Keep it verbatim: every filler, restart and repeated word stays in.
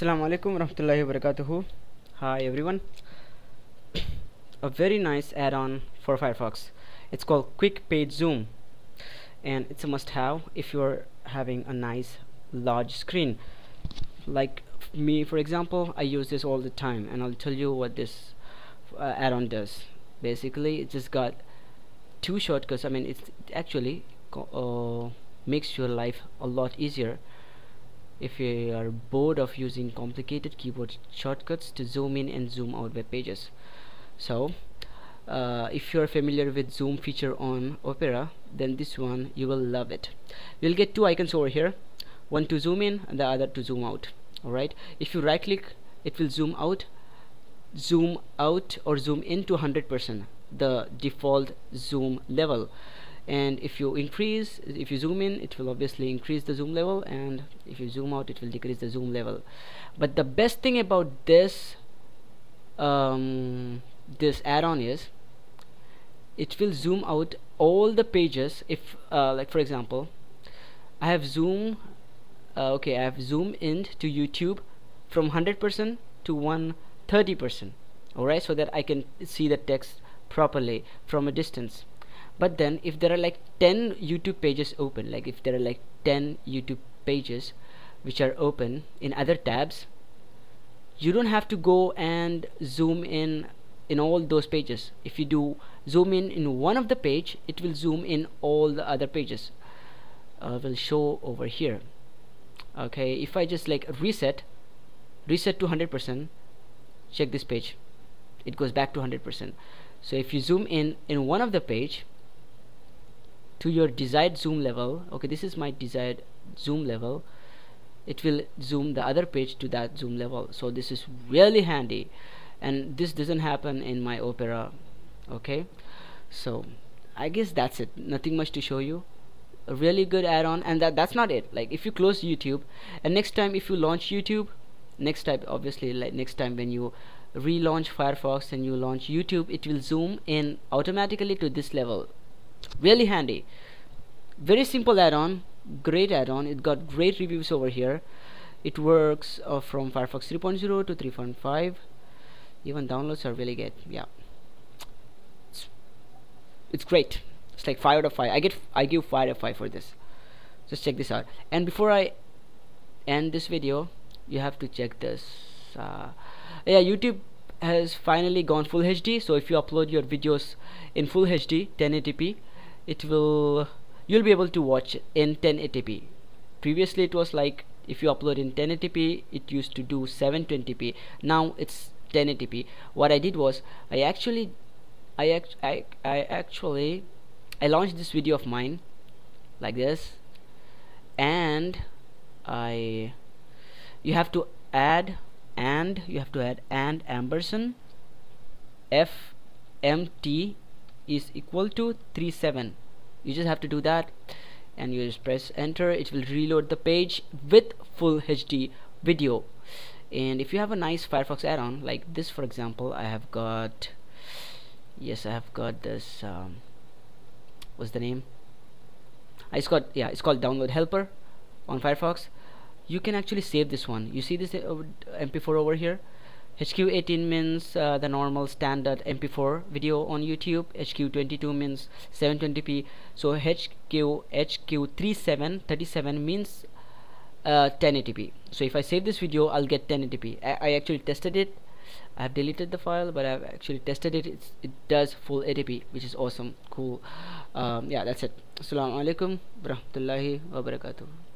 Assalamu alaikum warahmatullahi wabarakatuh. Hi everyone. A very nice add-on for Firefox. It's called QuickPageZoom, and it's a must-have if you're having a nice large screen. Like me, for example, I use this all the time, and I'll tell you what this uh, add-on does. Basically, it just got two shortcuts. I mean, it's actually uh, makes your life a lot easier. If you are bored of using complicated keyboard shortcuts to zoom in and zoom out web pages. So uh, if you are familiar with zoom feature on Opera, then this one you will love it. You'll get two icons over here, one to zoom in and the other to zoom out. Alright, if you right click, it will zoom out zoom out or zoom in to one hundred percent, the default zoom level. And if you increase, if you zoom in, it will obviously increase the zoom level, and if you zoom out, it will decrease the zoom level. But the best thing about this um, this add-on is it will zoom out all the pages. If uh, like for example, I have zoom uh, okay I have zoomed in to YouTube from one hundred percent to one hundred thirty percent, alright, so that I can see the text properly from a distance. But then if there are like ten YouTube pages open, like if there are like ten YouTube pages which are open in other tabs, you don't have to go and zoom in in all those pages. If you do zoom in in one of the page, it will zoom in all the other pages. I uh, will show over here. Okay, if I just like reset reset to one hundred percent, check this page, it goes back to one hundred percent. So if you zoom in in one of the page to your desired zoom level, okay, this is my desired zoom level, it will zoom the other page to that zoom level. So this is really handy, and this doesn't happen in my Opera. Okay, so I guess that's it, nothing much to show you. A really good add-on, and that that's not it. Like if you close YouTube, and next time if you launch YouTube, next time obviously like next time when you relaunch Firefox and you launch YouTube, it will zoom in automatically to this level. Really handy, very simple add-on, great add-on. It got great reviews over here. It works uh, from Firefox three point oh to three point five, even downloads are really good. Yeah, it's, it's great. It's like five out of five. I get I give five out of five for this. Just check this out. And before I end this video, you have to check this. Uh, yeah, YouTube has finally gone full H D, so if you upload your videos in full H D ten eighty p, it will you'll be able to watch in ten eighty p. Previously it was like if you upload in ten eighty p, it used to do seven twenty p, now it's ten eighty p. What I did was I actually I, act, I, I actually I launched this video of mine like this, and I you have to add and you have to add and ampersand F M T is equal to three seven. You just have to do that, and you just press enter. It will reload the page with full H D video. And if you have a nice Firefox add-on like this, for example, I have got yes I have got this um, what's the name I just got yeah it's called Download Helper on Firefox. You can actually save this one. You see this M P four over here. H Q eighteen means uh, the normal standard M P four video on YouTube. H Q twenty-two means seven twenty p. So H Q H Q thirty-seven thirty-seven means uh, ten eighty p. So if I save this video, I'll get ten eighty p. I, I actually tested it. I have deleted the file, but I've actually tested it. It's, it does full eighty p, which is awesome, cool. Um, yeah, that's it. Assalamu alaikum warahmatullahi wabarakatuh.